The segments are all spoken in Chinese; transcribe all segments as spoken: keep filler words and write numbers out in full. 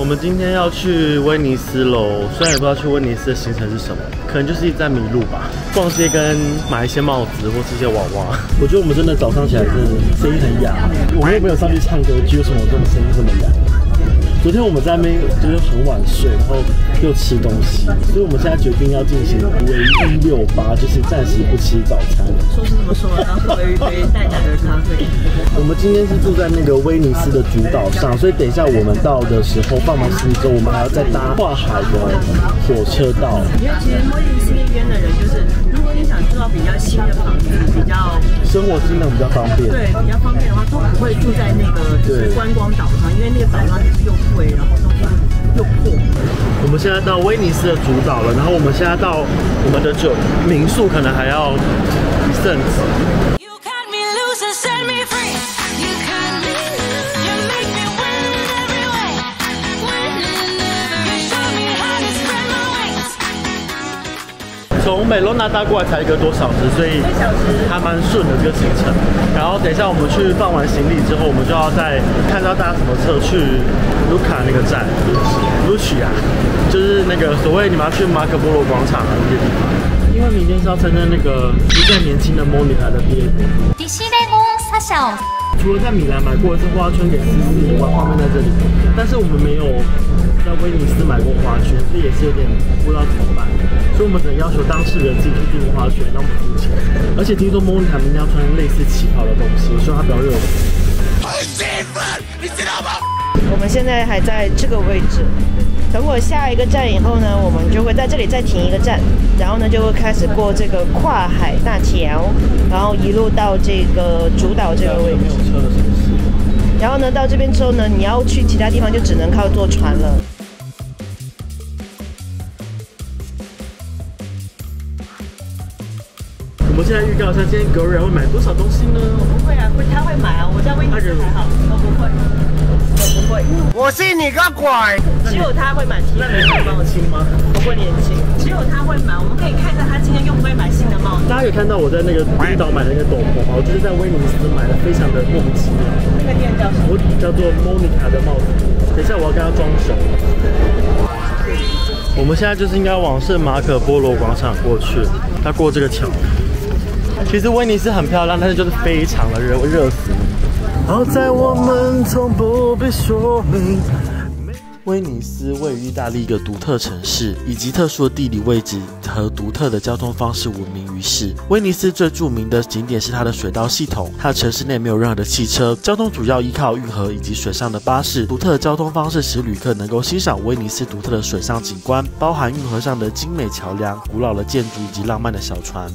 我们今天要去威尼斯喽，虽然也不知道去威尼斯的行程是什么，可能就是一直在迷路吧。逛街跟买一些帽子或是一些娃娃。我觉得我们真的早上起来是声音很哑，我们又没有上去唱歌剧，为什么我这种声音这么哑？昨天我们在那边就是很晚睡，然后又吃东西，所以我们现在决定要进行唯一六八，就是暂时不吃早餐。说是这么说，然后喝一杯淡淡的咖啡。我们今天是住在那个威尼斯的主岛上，所以等一下我们到的时候放完行李之后，我们还要再搭跨海的火车道。因为其实威尼斯那边的人就是，如果你想住到比较新的房子，比较生活机能比较方便，对，比较方便的话，都不会住在那个就是观光岛上，因为那个岛上就是又。 然后东西又破。我们现在到威尼斯的主岛了，然后我们现在到我们的酒民宿，可能还要一阵子。从美罗纳搭过来才一个多小时，所以还蛮顺的这个行程。然后等一下我们去放完行李之后，我们就要再看到搭什么车去卢卡那个站，卢奇啊，就是那个所谓你们要去马可波罗广场啊那些地方。因为明天是要参加那个一个年轻的 Monica 的毕业典礼。 除了在米兰买过一次花圈给思思以外，画面在这里，但是我们没有在威尼斯买过花圈，这也是有点不知道怎么办，所以我们只能要求当事人自己去订花圈，让我们付钱。而且听说莫妮卡明天要穿类似旗袍的东西，我希望她不要惹我。好兴奋，你知道吗？我们现在还在这个位置，等我下一个站以后呢，我们就会在这里再停一个站，然后呢就会开始过这个跨海大桥，然后一路到这个主岛这个位置。 然后呢，到这边之后呢，你要去其他地方就只能靠坐船了。我们现在预告一下，今天格瑞会买多少东西呢？我不会啊，不，他会买啊，我在威尼斯还好，我不会，我不会。我信你个鬼！只有他会买新的。那你会帮我亲吗？我会连亲。只有他会买，我们可以看一下他今天用不会买新的帽子。大家有看到我在那个冰岛买的那个斗篷吗？我就是在威尼斯买的，非常的莫名其妙。 我叫做 Monica 的帽子，等一下我要跟她装熟。我们现在就是应该往圣马可波罗广场过去，要过这个桥。其实威尼斯很漂亮，但是就是非常的热，热死你。好在我们从不必说明。威尼斯位于意大利一个独特城市，以及特殊的地理位置和独特的交通方式闻名于世。威尼斯最著名的景点是它的水道系统，它的城市内没有任何的汽车，交通主要依靠运河以及水上的巴士。独特的交通方式使旅客能够欣赏威尼斯独特的水上景观，包含运河上的精美桥梁、古老的建筑以及浪漫的小船。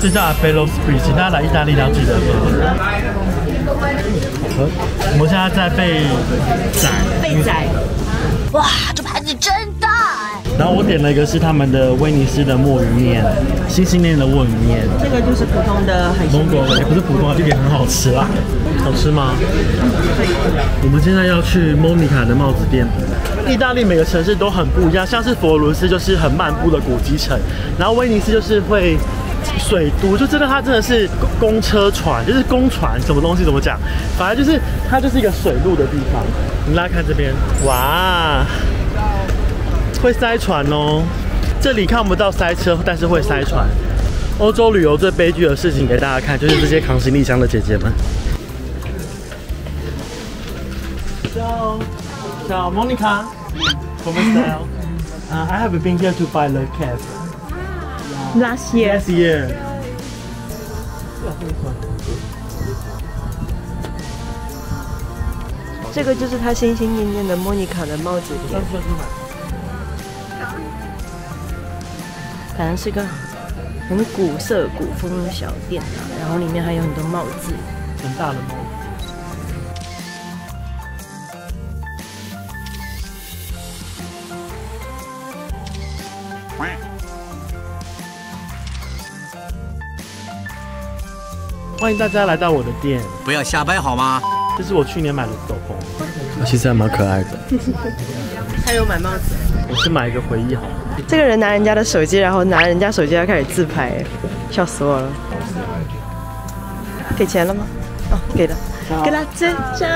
这叫 Apelos Pizzeria， 请大家来意大利要记得喝。我们现在在被宰，被宰。 哇，这盘子真大哎！然后我点了一个是他们的威尼斯的墨鱼面，心心念念的墨鱼面。这个就是普通的海鲜，也不是普通的，这个也很好吃啦。好吃吗？可以。我们现在要去 Monica 的帽子店。意大利每个城市都很不一样，像是佛罗伦斯就是很漫步的古迹城，然后威尼斯就是会。 水都就真的，它真的是公车船，就是公船什么东西怎么讲？反正就是它就是一个水路的地方。你来看这边，哇，会塞船哦。这里看不到塞车，但是会塞船。欧洲旅游最悲剧的事情给大家看，就是这些扛行李箱的姐姐们。So, so Monica, come here. Uh, I have been here to buy the cab. Last year. Last year. This is his precious Monica's hat shop. It's a very old style, old shop, and inside there are a lot of hats. 欢迎大家来到我的店，不要瞎掰好吗？这是我去年买的斗篷，其实还蛮可爱的。他有买帽子，我是买一个回忆好了。这个人拿人家的手机，然后拿人家手机要开始自拍，笑死我了。给钱了吗？哦，给了。给他，再见。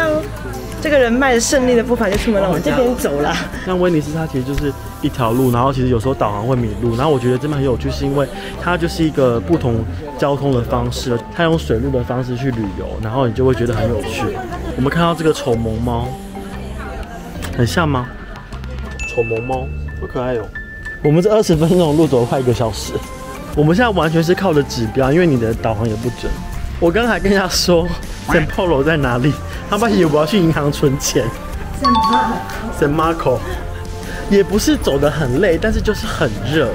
这个人脉的胜利的步伐就出门了，往这边走了。像威尼斯，它其实就是一条路，然后其实有时候导航会迷路，然后我觉得这边很有趣，是因为它就是一个不同交通的方式，它用水路的方式去旅游，然后你就会觉得很有趣。我们看到这个丑萌猫，很像吗？丑萌猫，好可爱哦。我们这二十分钟路走了快一个小时，我们现在完全是靠着指标，因为你的导航也不准。我刚才跟人家说 ，San Polo 在哪里？他们以为我要去银行存钱。San Marco 也不是走得很累，但是就是很热。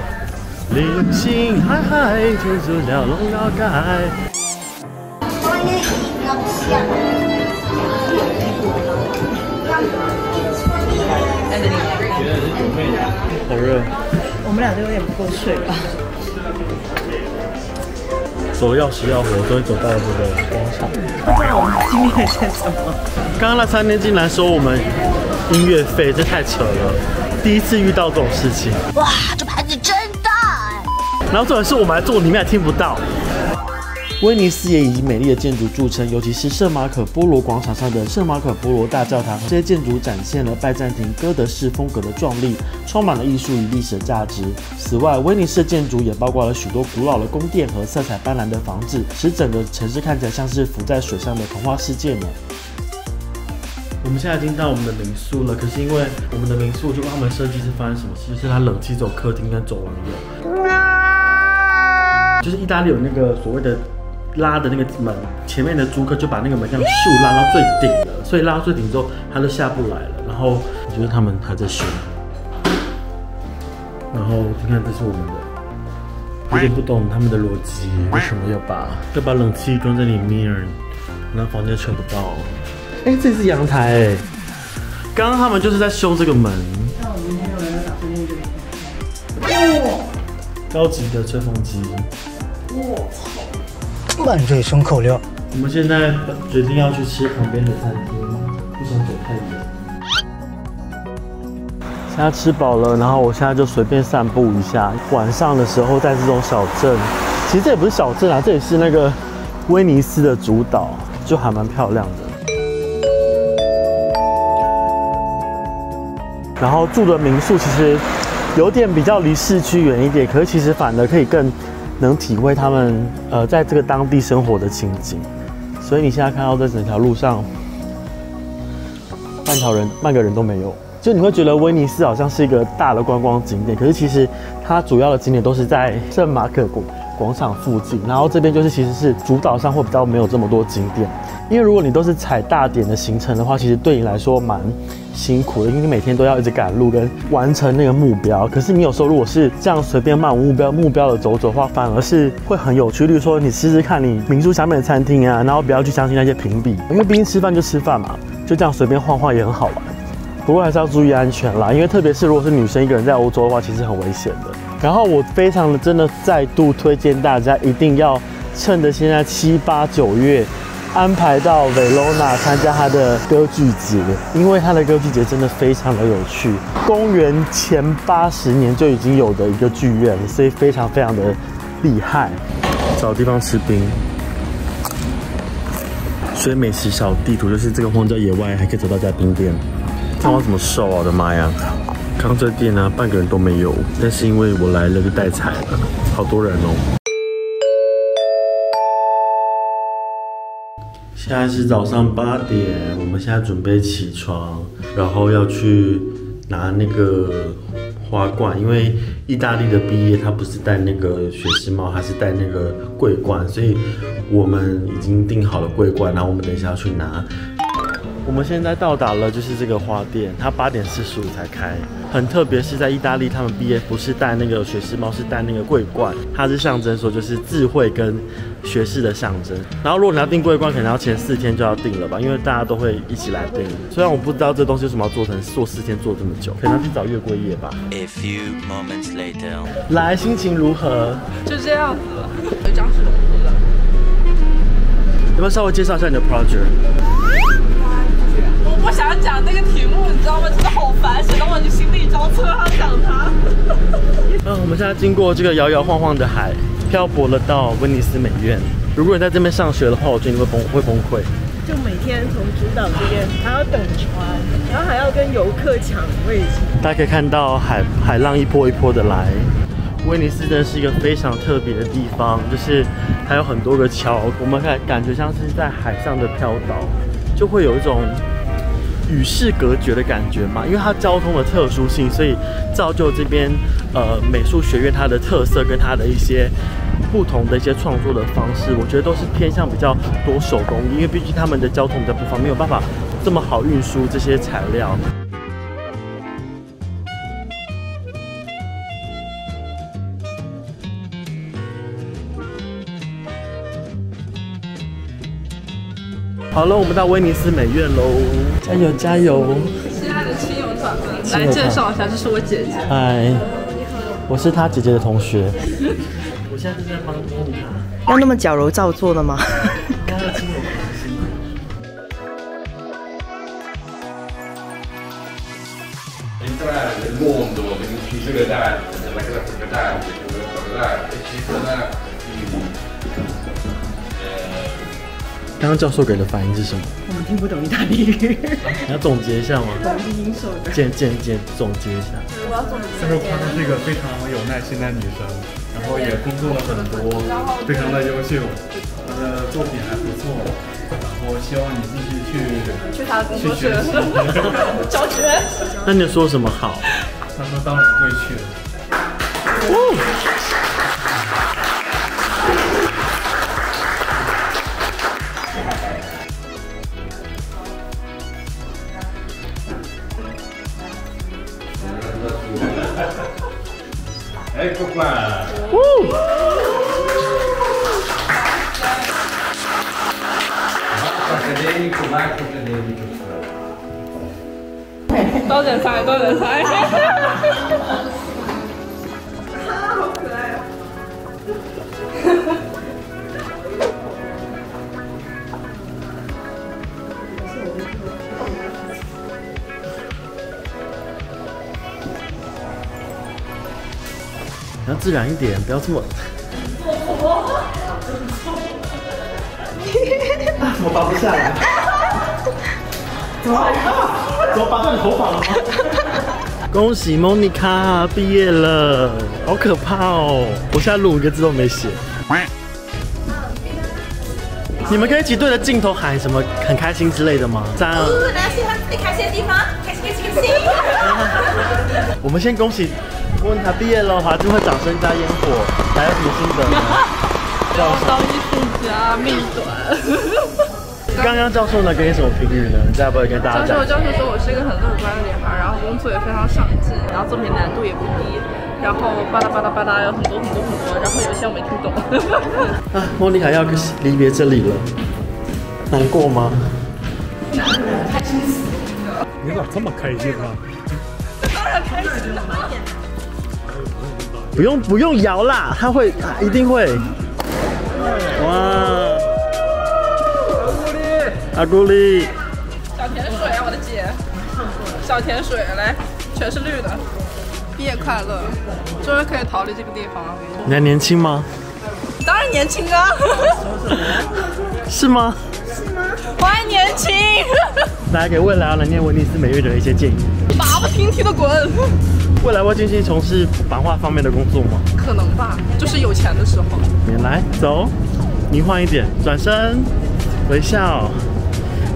零星海海，天主了龙了盖。好热。我们俩都有点不够睡吧。走要死要活，终于走到了这个广场。不知道我们经历了些什么。刚刚那餐厅竟然收我们音乐费，这太扯了！第一次遇到这种事情。哇，这盘子真大哎！然后重点是我们还坐里面还听不到。威尼斯也以美丽的建筑著称，尤其是圣马可波罗广场上的圣马可波罗大教堂，这些建筑展现了拜占庭哥德式风格的壮丽，充满了艺术与历史的价值。此外，威尼斯的建筑也包括了许多古老的宫殿和色彩斑斓的房子，使整个城市看起来像是浮在水上的童话世界呢。我们现在已经到我们的民宿了，可是因为我们的民宿就帮他们设计是发生什么事，就是它冷气走客厅跟走廊有，就是意大利有那个所谓的。拉的那个门，前面的租客就把那个门这样咻拉到最顶了，所以拉到最顶之后，他就下不来了。然后我觉得他们还在修。然后你看，这是我们的，有点不懂他们的逻辑，为什么要把要把冷气装在里面，然后房间吹不到？哎，这是阳台哎，刚刚他们就是在修这个门。那我明天有人要打算用这个。哇！高级的吹风机。我操！万岁松扣料！我们现在决定要去吃旁边的餐厅，不想走太远。现在吃饱了，然后我现在就随便散步一下。晚上的时候在这种小镇，其实这也不是小镇啊，这也是那个威尼斯的主岛，就还蛮漂亮的。然后住的民宿其实有点比较离市区远一点，可是其实反而可以更。能体会他们呃在这个当地生活的情景，所以你现在看到这整条路上，半条人半个人都没有，就你会觉得威尼斯好像是一个大的观光景点，可是其实它主要的景点都是在圣马可广广场附近，然后这边就是其实是主岛上会比较没有这么多景点，因为如果你都是踩大点的行程的话，其实对你来说蛮辛苦的，因为你每天都要一直赶路跟完成那个目标。可是你有时候如果是这样随便漫无目标目标的走走的话，反而是会很有趣。例如说你试试看你民宿下面的餐厅啊，然后不要去相信那些评比，因为毕竟吃饭就吃饭嘛，就这样随便晃晃也很好玩。不过还是要注意安全啦，因为特别是如果是女生一个人在欧洲的话，其实很危险的。然后我非常的真的再度推荐大家一定要趁着现在七八九月。安排到 Vallona 参加他的歌剧节，因为他的歌剧节真的非常的有趣。公元前八十年就已经有的一个剧院，所以非常非常的厉害。找地方吃冰，所以美食小地图就是这个荒郊野外还可以走到家冰店。看我怎么瘦啊！我的妈呀，刚这店呢、啊、半个人都没有，但是因为我来了就带彩了，好多人哦。现在是早上八点，我们现在准备起床，然后要去拿那个花冠，因为意大利的毕业他不是戴那个学士帽，还是戴那个桂冠，所以我们已经订好了桂冠，然后我们等一下要去拿。我们现在到达了，就是这个花店，它八点四十五才开，很特别，是在意大利他们毕业不是戴那个学士帽，是戴那个桂冠，它是象征说就是智慧跟。学士的象征，然后如果你要订桂冠，可能要前四天就要订了吧，因为大家都会一起来订。虽然我不知道这东西为什么要做成做四天做这么久，可能要去找月桂叶吧。A few moments later， 来，心情如何？就这样子了，有僵尸了。要不要稍微介绍一下你的 project？ 我不想讲那个题目，你知道吗？真的好烦，显得我就心力交瘁，还要讲它。嗯，我们现在经过这个摇摇晃晃的海。漂泊了到威尼斯美院。如果你在这边上学的话，我觉得你会崩会崩溃。就每天从主岛这边还要等船，然后还要跟游客抢位置。大家可以看到海海浪一波一波的来。威尼斯真是一个非常特别的地方，就是还有很多个桥，我们感感觉像是在海上的飘岛，就会有一种与世隔绝的感觉嘛。因为它交通的特殊性，所以造就这边呃美术学院它的特色跟它的一些。 不同的一些创作的方式，我觉得都是偏向比较多手工艺，因为毕竟他们的交通比较不方便，没有办法这么好运输这些材料。好了，我们到威尼斯美院喽，加油加油！亲爱的亲友团们，来介绍一下，这是我姐姐。嗨，我是她姐姐的同学。我现在就在帮助他。要那么矫揉造作的吗？刚刚亲我。刚刚教授给的反应是什么？我们听不懂意大利语。你要总结一下吗？简简简总结一下。我要总结。就是她是一个非常有耐心的女生。 然后也工作了很多，非常的优秀，他的作品还不错，然后希望你继续去去他的工作室教学。那你说什么好？他说当然会去。哦、ecco qua. Accademico, Marco accademico. Don't dance, don't dance. 要自然一点，不要这么。我拔不下来。怎么？怎么拔到你头发了吗？恭喜 Monica 毕业了，好可怕哦！我现在录五个字都没写。你们可以一起对着镜头喊什么很开心之类的吗？三二。来，喜欢自己开心的地方，开心开心开心。我们先恭喜。 问他毕业了，还是会掌声加烟火，还有什么心得呢？教授，当艺术家命短。刚刚教授呢，给你什么评语呢？你再不会跟大家讲。教授，教授说我是一个很乐观的女孩，然后工作也非常上进，然后作品难度也不低，然后巴拉巴拉巴拉有很多很多很多，然后有些我没听懂。啊，莫妮卡要离别这里了，难过吗？难过，开心死了。你咋这么开心啊？当然开心了。 不用不用摇啦，他会，啊、一定会。哇！阿古丽，小甜水啊，我的姐，小甜水来，全是绿的。毕业快乐，终于可以逃离这个地方了。你还年轻吗？当然年轻啊！是吗？是吗？我还年轻。大家给未来要来念威尼斯美院的一些建议。马不停蹄的滚！ 未来会继续从事版画方面的工作吗？可能吧，就是有钱的时候。你来走，你换一点，转身，微笑，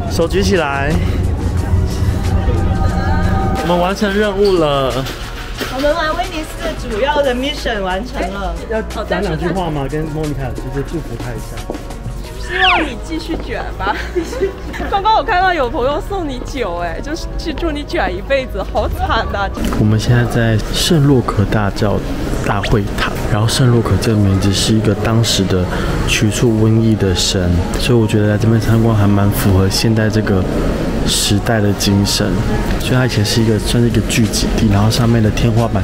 手举起来。我们完成任务了。我们玩威尼斯的主要的 mission 完成了。要讲两句话吗？跟莫妮卡就是祝福她一下。希望你继续卷吧。刚刚我看到有朋友送你酒，哎，就是去祝你卷一辈子，好惨呐！我们现在在圣洛可大教大会堂，然后圣洛可这个名字是一个当时的驱除瘟疫的神，所以我觉得来这边参观还蛮符合现代这个时代的精神。所以它以前是一个算是一个聚集地，然后上面的天花板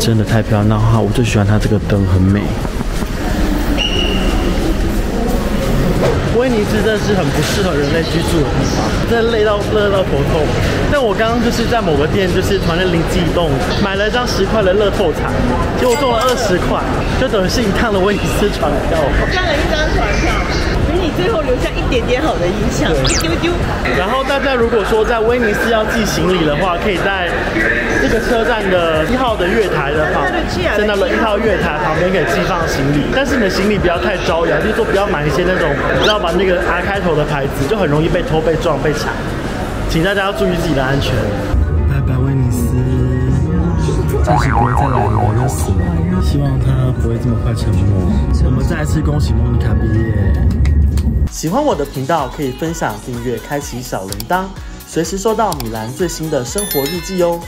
真的太漂亮，然后我最喜欢它这个灯，很美。 威尼斯真的是很不适合人类居住的地方，真的累到热到头痛。但我刚刚就是在某个店，就是突然灵机一动，买了一张十块的乐透彩，结果中了二十块，就等于是一趟的威尼斯船票。赚了一张船票。你最后留下一点点好的影响，一丢丢。然后大家如果说在威尼斯要寄行李的话，可以在这个车站的一号的月台的旁，站到了一号月台旁边可以寄放行李。但是你的行李不要太招摇，就是说不要买一些那种不要把那个 R 开头的牌子，就很容易被偷、被撞、被抢。请大家要注意自己的安全。拜拜，威尼斯，暂时不会再来了，要死了。 希望他不会这么快沉默。我们再一次恭喜莫妮卡毕业。喜欢我的频道，可以分享、订阅、开启小铃铛，随时收到米兰最新的生活日记哦。